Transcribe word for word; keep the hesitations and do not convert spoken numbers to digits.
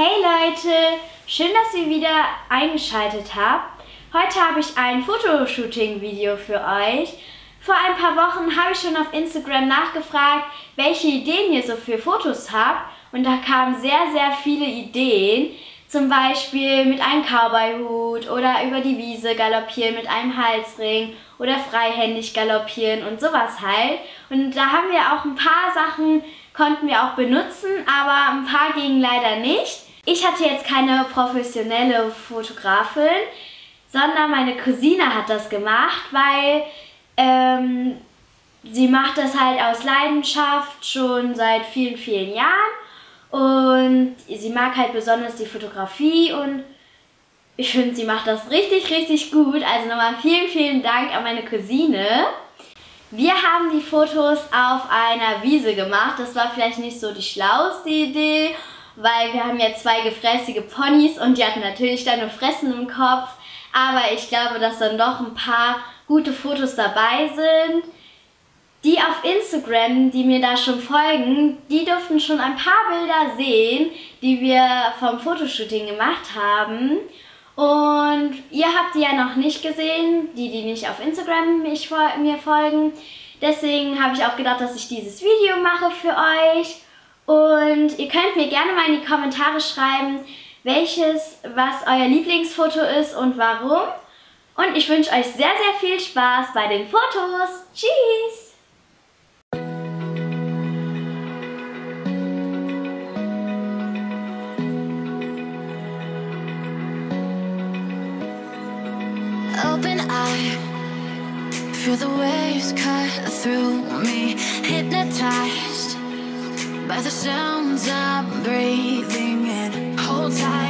Hey Leute, schön, dass ihr wieder eingeschaltet habt. Heute habe ich ein Fotoshooting-Video für euch. Vor ein paar Wochen habe ich schon auf Instagram nachgefragt, welche Ideen ihr so für Fotos habt. Und da kamen sehr, sehr viele Ideen. Zum Beispiel mit einem Cowboy-Hut oder über die Wiese galoppieren mit einem Halsring oder freihändig galoppieren und sowas halt. Und da haben wir auch ein paar Sachen, konnten wir auch benutzen, aber ein paar gingen leider nicht. Ich hatte jetzt keine professionelle Fotografin, sondern meine Cousine hat das gemacht, weil ähm, sie macht das halt aus Leidenschaft schon seit vielen, vielen Jahren. Und sie mag halt besonders die Fotografie und ich finde, sie macht das richtig, richtig gut. Also nochmal vielen, vielen Dank an meine Cousine. Wir haben die Fotos auf einer Wiese gemacht. Das war vielleicht nicht so die schlauste Idee, weil wir haben ja zwei gefräßige Ponys und die hatten natürlich dann nur Fressen im Kopf. Aber ich glaube, dass dann doch ein paar gute Fotos dabei sind. Die auf Instagram, die mir da schon folgen, die durften schon ein paar Bilder sehen, die wir vom Fotoshooting gemacht haben. Und ihr habt die ja noch nicht gesehen, die, die nicht auf Instagram mich, mir folgen. Deswegen habe ich auch gedacht, dass ich dieses Video mache für euch. Und ihr könnt mir gerne mal in die Kommentare schreiben, welches, was euer Lieblingsfoto ist und warum. Und ich wünsche euch sehr, sehr viel Spaß bei den Fotos. Tschüss! Open eye, feel the waves cut through me. Hypnotized by the sounds I'm breathing in. Hold tight.